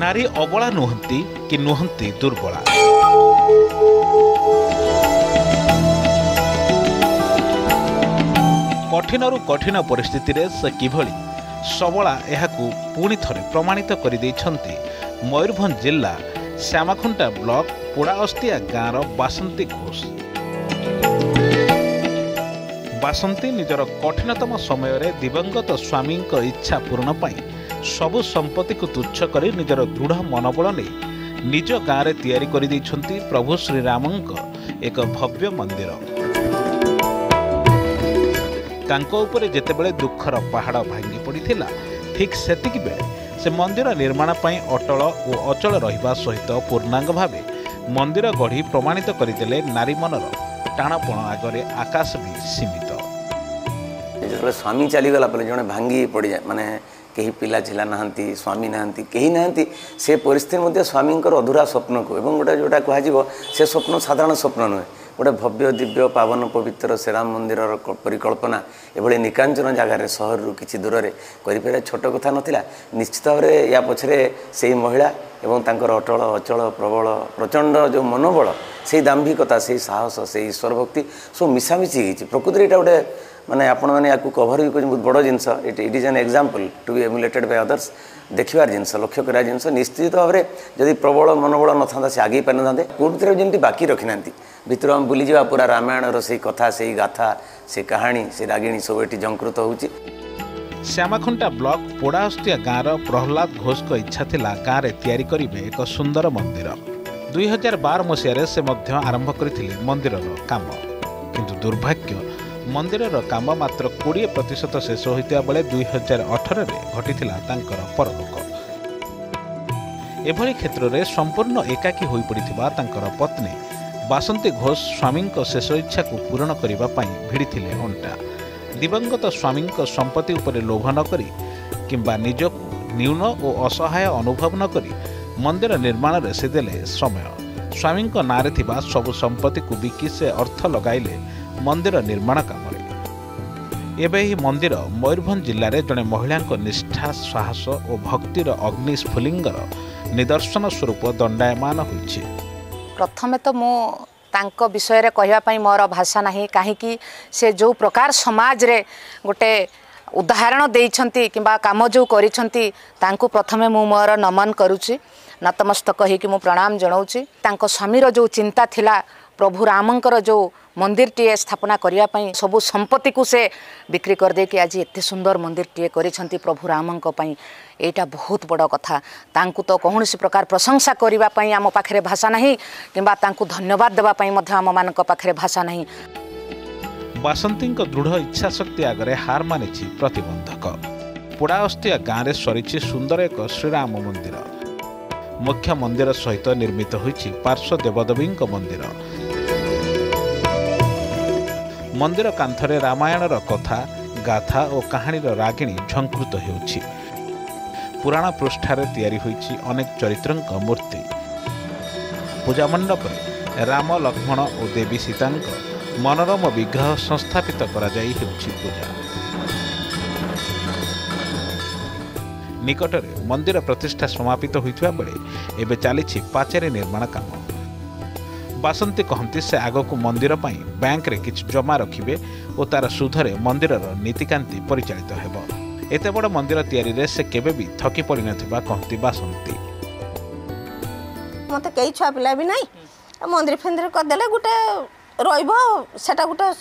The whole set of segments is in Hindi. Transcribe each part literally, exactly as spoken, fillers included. नारी अबला नुहंती कि नुहंती दुर्बला, कठिन रु कठिन परिस्थिति रे से किभली सबला एहाकू पुणी थरे प्रमाणित करि दैछंती मयूरभंज जिला श्यामाखुंटा ब्लॉक पुडाअस्तिया गाँर बासंती घोष। बासंती निजर कठिनतम समय रे दिवंगत स्वामी इच्छा पूर्ण पाई सबु संपत्ति को तुच्छ करी निजर दृढ़ मनोबल ने निज गाँव तैयारी करि दैछंती प्रभु श्री रामंक एक भव्य मंदिर। तांको उपरे जेतेबेले दुखर पहाड़ भांगी पड़िथिला ठीक सेतिक बेले से मंदिर निर्माण पाई अटल और अचल रहिबा सहित पूर्णांग भावे मंदिर गढ़ी प्रमाणित करिदेले नारी मनर टाणपण आगे आकाश भी सीमित। जो स्वामी चलीगला जड़े भांगी पड़ जाए माने कहीं पिला झिला ना स्वामी नहांती कहीं नहांती से परिस्थिति स्वामी अधूरा स्वप्न को एवं गोटे जोटा कह से स्वप्न साधारण स्वप्न नुहे गोटे भव्य दिव्य पावन पवित्र श्रीराम मंदिर परिकल्पना एभली निकांचन जगार सहर रु कि दूर में कर छोट कथा नाला निश्चित भाव में या पछे से महिला एवं तांकर अटल अचल प्रबल प्रचंड जो मनोबल से दाम्भिकता से साहस से ईश्वर भक्ति सब मिसामिशी होती प्रकृति में यहाँ गोटे माने आपण मैंने कभर भी बहुत बड़ जिनस it it is an example to be emulated by others देखार जिनस लक्ष्य कर जिनस निश्चित भाव में जदि प्रबल मनोबल न था से आगे पारि ना पूर्व जमी बाकी रखी ना भितर आम बुली जावा पूरा रामायण से कथा से गाथा से कहानी से रागिणी सब ये जंकृत हो। श्यामाखुंटा ब्लॉक पोड़ाअस्तिया गाँव प्रहलाद घोष को इच्छा थिला गाँव में तैयारी करिवे एक सुंदर मंदिर। दुई हजार बार मसीह से मध्य आरंभ करथिले मंदिर काम किंतु दुर्भाग्य मंदिर काम मात्र कोड़े प्रतिशत शेष होता बेले दुई हजार अठर घटीला परलोक। एभली क्षेत्र में संपूर्ण एकाकी हो पड़ता पत्नी बासंती घोष स्वामी शेष इच्छा को पूरण करने भिड़िथिले अंटा। दिवंगत स्वामी संपत्ति उपरे लोभ नकरी किंबा निजको न्यून और असहाय अनुभव नकरी मंदिर निर्माण रे से देले समय। स्वामी नारे थिबा सबु संपत्ति को बिकी से अर्थ लगाइले मंदिर निर्माण कामरे। एबे ही मंदिर मयूरभंज जिले में जड़े महिला निष्ठा साहस और भक्तिर अग्नि स्फुलिंगर निदर्शन स्वरूप दंडायमान होइछि। प्रथमे तो मो तांको विषय रे कहवा पई मोर भाषा नाही काहेकि से जो प्रकार समाज रे गोटे उदाहरण देइछंती किबा काम जो करिछंती तांको प्रथमे मु मोर नमन करूची नतमस्तक हेकि मु प्रणाम जणाउची। तांको स्वामी रो जो चिंता थिला प्रभु रामंकर जो मंदिर टीए स्थापना करिया पई सबु संपत्ति को से बिक्री कर दे कि आज एते सुंदर मंदिर टीए करिछंती प्रभु रामंक पई एटा बहुत बड़ कथा। तांकु तो कोनोसी प्रकार प्रशंसा करिवा पई आम पाखरे भाषा नहीं किबा तांकु धन्यवाद देबा पई मध्य आम मानक पाखरे भाषा नहीं। बासंतीक दृढ़ इच्छा शक्ति आगे हार मानिछि प्रतिबंधक। पुडाअस्तिया गाँव में सरीछि सुंदर एक श्रीराम मंदिर। मुख्य मंदिर सहित निर्मित होइछि पार्श्व देवदेवी मंदिर। मंदिर कांथरे रामायण कथा गाथा और कहानी रागिणी झंकृत होउछि। पुराण पृष्ठार तैयारी होइछि अनेक चरित्र मूर्ति। पूजा मंडप राम लक्ष्मण और देवी सीता मनोरम विग्रह संस्थापित करा जाई हेउछि पूजा। निकट में मंदिर प्रतिष्ठा समापित होइथुवा बेले एबे चली पाचेरी निर्माण काम। बासंती कहती से आग को मंदिर पाई बैंक रे किछ जमा रखिबे और तार सुधरे मंदिर नीतिकांति परिचालित हेबो। एते बड़ मंदिर तैयारी रे से केबे भी थकी पड़ी नथिबा कहती बासंती। मते केई छुआ पिला भी नाही मंदिर फेंदिर कर देले गुटे रोइबो सेटा गुटे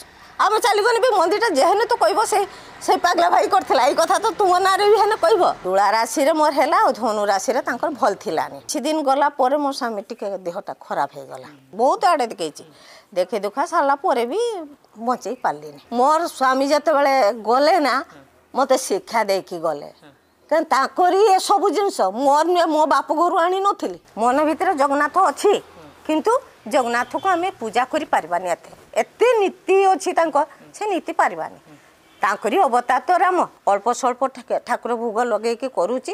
आम चलबन भी मंदिर जेहन तो कहब से, से पगला भाई करथिला ई कथा तो तुम ना रे भी हेन कहब। तुला राशि रे मोर हेला धनु राशि रे तांकर भल थिलानी छि दिन गला परे मोर स्वामी टिके देहटा खराब हे गला बहुत आड़े देखैछि देखे दुखा साला परे भी बचै पालिनी। मोर स्वामी जते बेले गले ना मते शिक्षा देखि गले कन ताकरी ए सब जिंस मोर मो बाप गुरु आनी नथिली मन भीतर जगन्नाथ अछि किंतु जगन्नाथ को आम पूजा करी पारिबानी एते नीति अच्छी से नीति पारिबानी अवतार तो राम अल्प स्वल्प ठाकुर भोग लगे करुच्ची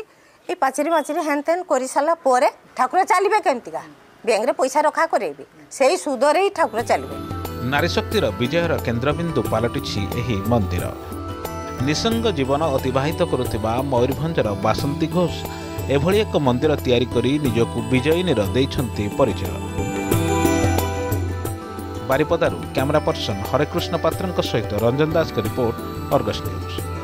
ये पाचेरी माचेरी हेन तेन कर सारापर ठाकुर चलिए केमतीका बैंक पैसा रखा करेबी से सुदर ही ठाकुर चलिए। नारी शक्तिर विजयर केन्द्रबिंदु पलटि एही मंदिर। निसंग जीवन अतिबाहित करुवा मयूरभंजर बासंती घोष एभली एक मंदिर तैयारी करी निजकु विजयिनीर दैछन्ति परिचय। बारिपदारु कैमरा पर्सन हरेकृष्ण पात्रनक सहित रंजन दास की रिपोर्ट, अर्गस न्यूज।